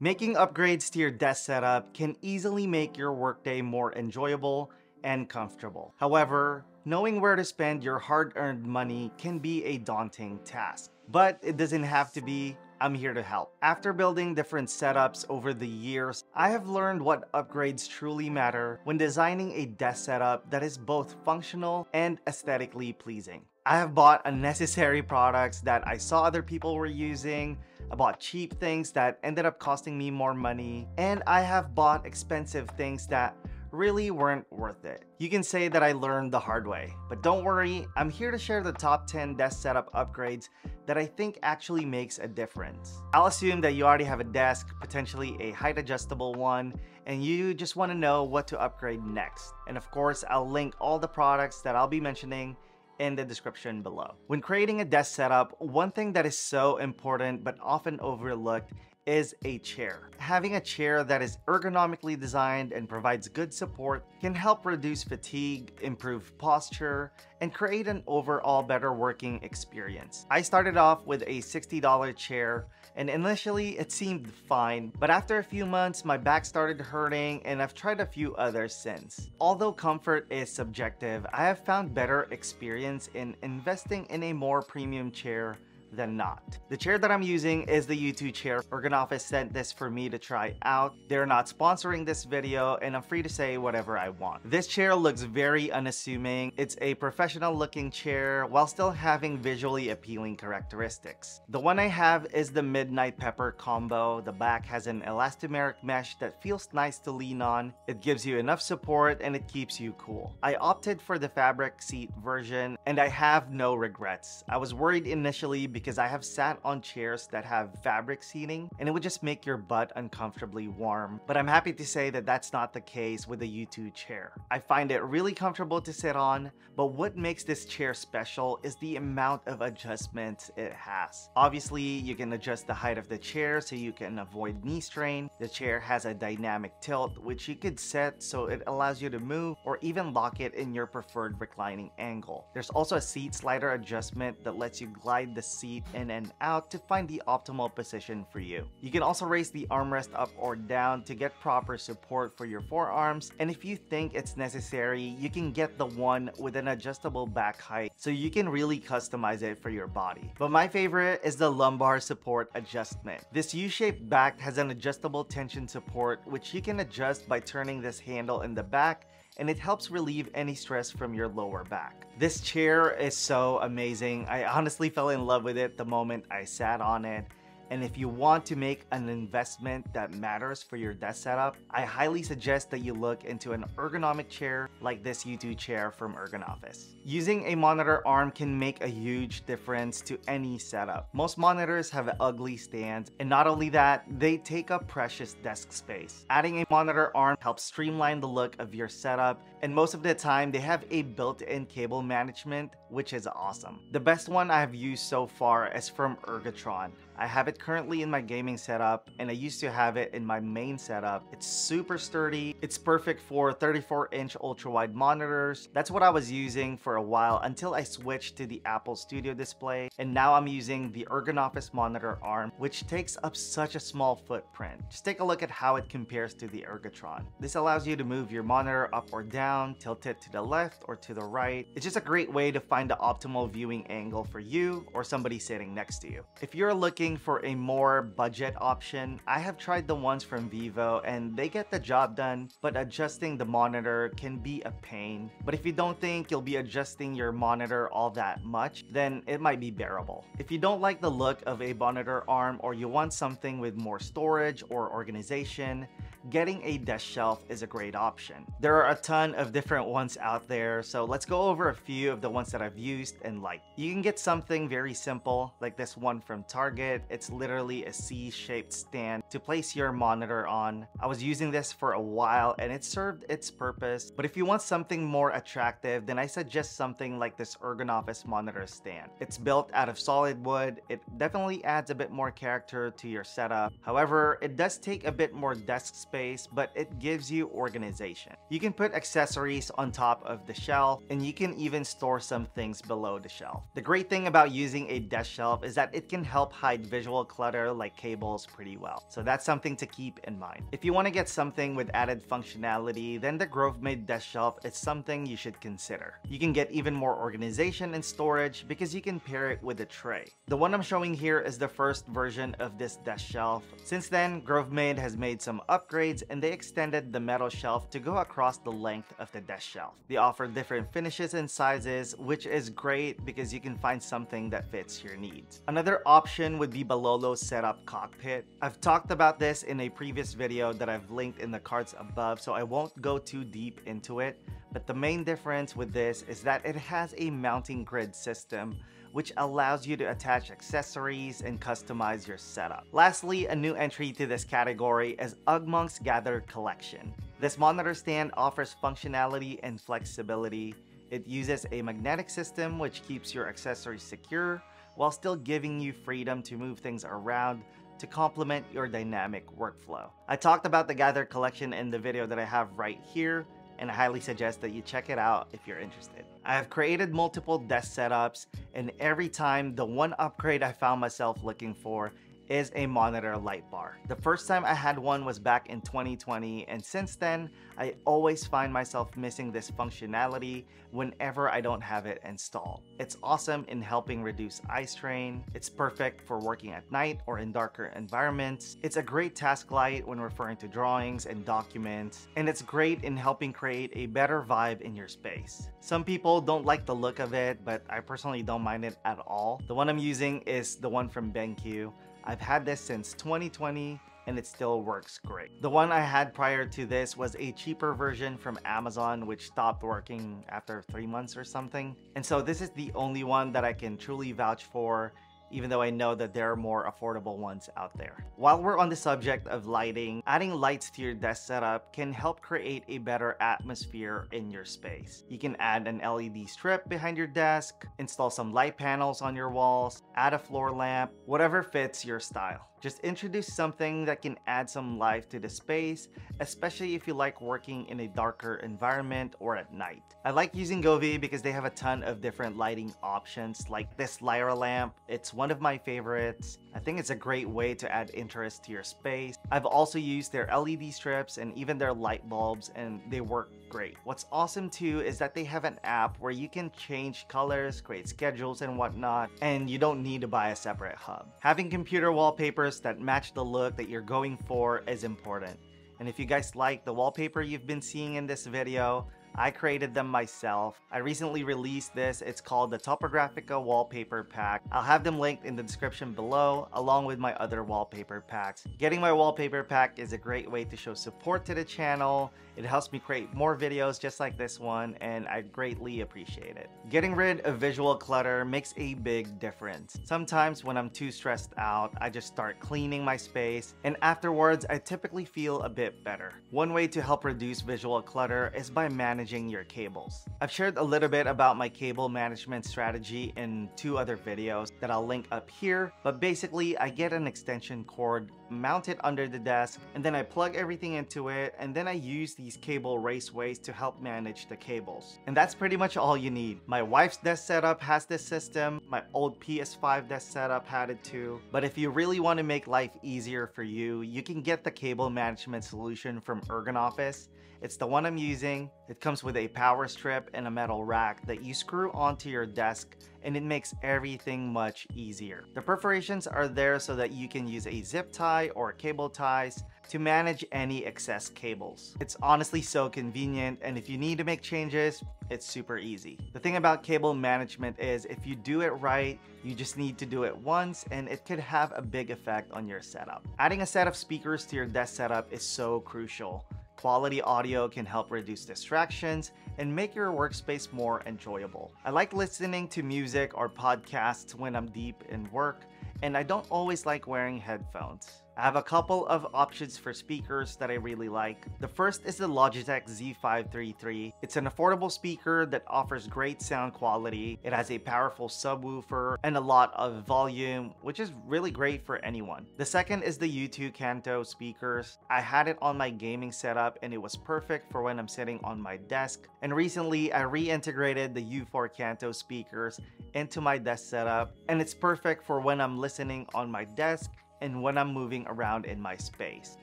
Making upgrades to your desk setup can easily make your workday more enjoyable and comfortable. However, knowing where to spend your hard-earned money can be a daunting task. But it doesn't have to be. I'm here to help. After building different setups over the years, I have learned what upgrades truly matter when designing a desk setup that is both functional and aesthetically pleasing. I have bought unnecessary products that I saw other people were using, I bought cheap things that ended up costing me more money, and I have bought expensive things that really weren't worth it. You can say that I learned the hard way, but don't worry, I'm here to share the top 10 desk setup upgrades that I think actually makes a difference. I'll assume that you already have a desk, potentially a height adjustable one, and you just want to know what to upgrade next. And of course, I'll link all the products that I'll be mentioning in the description below. When creating a desk setup, one thing that is so important but often overlooked is a chair. Having a chair that is ergonomically designed and provides good support can help reduce fatigue, improve posture, and create an overall better working experience. I started off with a $60 chair, and initially it seemed fine, but after a few months my back started hurting and I've tried a few others since. Although comfort is subjective, I have found better experience in investing in a more premium chair than not. The chair that I'm using is the YouToo chair. Ergon Office sent this for me to try out. They're not sponsoring this video and I'm free to say whatever I want. This chair looks very unassuming. It's a professional looking chair while still having visually appealing characteristics. The one I have is the Midnight Pepper combo. The back has an elastomeric mesh that feels nice to lean on. It gives you enough support and it keeps you cool. I opted for the fabric seat version and I have no regrets. I was worried initially because I have sat on chairs that have fabric seating and it would just make your butt uncomfortably warm. But I'm happy to say that that's not the case with the YouToo chair. I find it really comfortable to sit on, but what makes this chair special is the amount of adjustments it has. Obviously, you can adjust the height of the chair so you can avoid knee strain. The chair has a dynamic tilt which you could set so it allows you to move or even lock it in your preferred reclining angle. There's also a seat slider adjustment that lets you glide the seat in and out to find the optimal position for you. You can also raise the armrest up or down to get proper support for your forearms, and if you think it's necessary, you can get the one with an adjustable back height so you can really customize it for your body. But my favorite is the lumbar support adjustment. This U-shaped back has an adjustable tension support which you can adjust by turning this handle in the back, and it helps relieve any stress from your lower back. This chair is so amazing. I honestly fell in love with it the moment I sat on it. And if you want to make an investment that matters for your desk setup, I highly suggest that you look into an ergonomic chair like this YouToo chair from Ergon Office. Using a monitor arm can make a huge difference to any setup. Most monitors have ugly stands, and not only that, they take up precious desk space. Adding a monitor arm helps streamline the look of your setup, and most of the time they have a built-in cable management, which is awesome. The best one I have used so far is from Ergotron. I have it currently in my gaming setup, and I used to have it in my main setup. It's super sturdy. It's perfect for 34-inch ultra-wide monitors. That's what I was using for a while until I switched to the Apple Studio display, and now I'm using the Ergon Office monitor arm, which takes up such a small footprint. Just take a look at how it compares to the Ergotron. This allows you to move your monitor up or down, tilt it to the left or to the right. It's just a great way to find the optimal viewing angle for you or somebody sitting next to you. If you're looking for a more budget option, I have tried the ones from Vivo and they get the job done, but adjusting the monitor can be a pain. But if you don't think you'll be adjusting your monitor all that much, then it might be bearable. If you don't like the look of a monitor arm or you want something with more storage or organization, getting a desk shelf is a great option. There are a ton of different ones out there, so let's go over a few of the ones that I've used and liked. You can get something very simple like this one from Target. It's literally a C-shaped stand to place your monitor on. I was using this for a while and it served its purpose, but if you want something more attractive, then I suggest something like this Ergon Office monitor stand. It's built out of solid wood. It definitely adds a bit more character to your setup. However, it does take a bit more desk space space, but it gives you organization. You can put accessories on top of the shelf, and you can even store some things below the shelf. The great thing about using a desk shelf is that it can help hide visual clutter like cables pretty well. So that's something to keep in mind. If you want to get something with added functionality, then the Grovemade desk shelf is something you should consider. You can get even more organization and storage because you can pair it with a tray. The one I'm showing here is the first version of this desk shelf. Since then, Grovemade has made some upgrades and they extended the metal shelf to go across the length of the desk shelf. They offer different finishes and sizes, which is great because you can find something that fits your needs. Another option would be Balolo Setup Cockpit. I've talked about this in a previous video that I've linked in the cards above, so I won't go too deep into it. But the main difference with this is that it has a mounting grid system, which allows you to attach accessories and customize your setup. Lastly, a new entry to this category is Ugmonk's Gather Collection. This monitor stand offers functionality and flexibility. It uses a magnetic system which keeps your accessories secure while still giving you freedom to move things around to complement your dynamic workflow. I talked about the Gather Collection in the video that I have right here, and I highly suggest that you check it out if you're interested. I have created multiple desk setups, and every time the one upgrade I found myself looking for is a monitor light bar. The first time I had one was back in 2020, and since then, I always find myself missing this functionality whenever I don't have it installed. It's awesome in helping reduce eye strain. It's perfect for working at night or in darker environments. It's a great task light when referring to drawings and documents, and it's great in helping create a better vibe in your space. Some people don't like the look of it, but I personally don't mind it at all. The one I'm using is the one from BenQ. I've had this since 2020 and it still works great. The one I had prior to this was a cheaper version from Amazon, which stopped working after 3 months or something. And so this is the only one that I can truly vouch for, even though I know that there are more affordable ones out there. While we're on the subject of lighting, adding lights to your desk setup can help create a better atmosphere in your space. You can add an LED strip behind your desk, install some light panels on your walls, add a floor lamp, whatever fits your style. Just introduce something that can add some life to the space, especially if you like working in a darker environment or at night. I like using Govee because they have a ton of different lighting options like this Lyra lamp. It's one of my favorites. I think it's a great way to add interest to your space. I've also used their LED strips and even their light bulbs, and they work great. What's awesome too is that they have an app where you can change colors, create schedules and whatnot, and you don't need to buy a separate hub. Having computer wallpapers that match the look that you're going for is important. And if you guys like the wallpaper you've been seeing in this video, I created them myself. I recently released this. It's called the Topographica Wallpaper Pack. I'll have them linked in the description below, along with my other wallpaper packs. Getting my wallpaper pack is a great way to show support to the channel. It helps me create more videos just like this one, and I greatly appreciate it. Getting rid of visual clutter makes a big difference. Sometimes when I'm too stressed out, I just start cleaning my space, and afterwards, I typically feel a bit better. One way to help reduce visual clutter is by managing your cables. I've shared a little bit about my cable management strategy in 2 other videos that I'll link up here, but basically I get an extension cord, mount it under the desk, and then I plug everything into it, and then I use these cable raceways to help manage the cables. And that's pretty much all you need. My wife's desk setup has this system, my old PS5 desk setup had it too, but if you really want to make life easier for you, you can get the cable management solution from Ergon Office. It's the one I'm using. It comes with a power strip and a metal rack that you screw onto your desk, and it makes everything much easier. The perforations are there so that you can use a zip tie or cable ties to manage any excess cables. It's honestly so convenient, and if you need to make changes, it's super easy. The thing about cable management is if you do it right, you just need to do it once, and it could have a big effect on your setup. Adding a set of speakers to your desk setup is so crucial. Quality audio can help reduce distractions and make your workspace more enjoyable. I like listening to music or podcasts when I'm deep in work, and I don't always like wearing headphones. I have a couple of options for speakers that I really like. The first is the Logitech Z533. It's an affordable speaker that offers great sound quality. It has a powerful subwoofer and a lot of volume, which is really great for anyone. The second is the YouToo Kanto speakers. I had it on my gaming setup and it was perfect for when I'm sitting on my desk. And recently I reintegrated the U4 Kanto speakers into my desk setup, and it's perfect for when I'm listening on my desk and when I'm moving around in my space.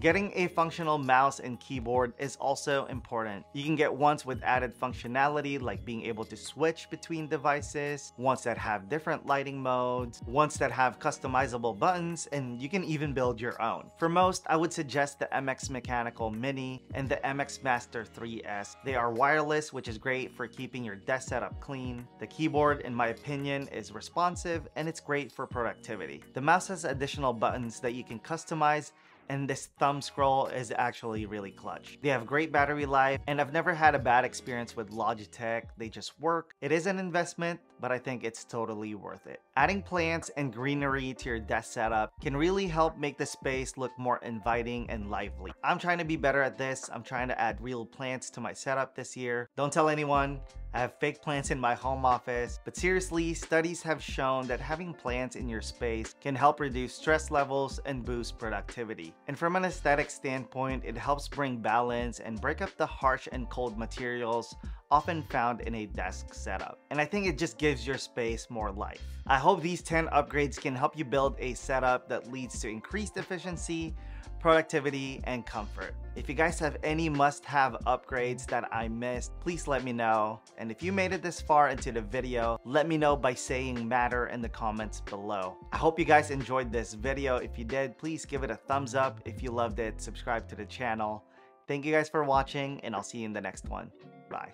Getting a functional mouse and keyboard is also important. You can get ones with added functionality, like being able to switch between devices, ones that have different lighting modes, ones that have customizable buttons, and you can even build your own. For most, I would suggest the MX Mechanical Mini and the MX Master 3S. They are wireless, which is great for keeping your desk setup clean. The keyboard, in my opinion, is responsive and it's great for productivity. The mouse has additional buttons that you can customize, and this thumb scroll is actually really clutch. They have great battery life, and I've never had a bad experience with Logitech. They just work. It is an investment, but I think it's totally worth it. Adding plants and greenery to your desk setup can really help make the space look more inviting and lively. I'm trying to be better at this. I'm trying to add real plants to my setup this year. Don't tell anyone. I have fake plants in my home office, but seriously, studies have shown that having plants in your space can help reduce stress levels and boost productivity. And from an aesthetic standpoint, it helps bring balance and break up the harsh and cold materials often found in a desk setup. And I think it just gives your space more life. I hope these 10 upgrades can help you build a setup that leads to increased efficiency, productivity, and comfort. If you guys have any must-have upgrades that I missed, please let me know. And if you made it this far into the video, let me know by saying matter in the comments below. I hope you guys enjoyed this video. If you did, please give it a thumbs up. If you loved it, subscribe to the channel. Thank you guys for watching, and I'll see you in the next one. Bye.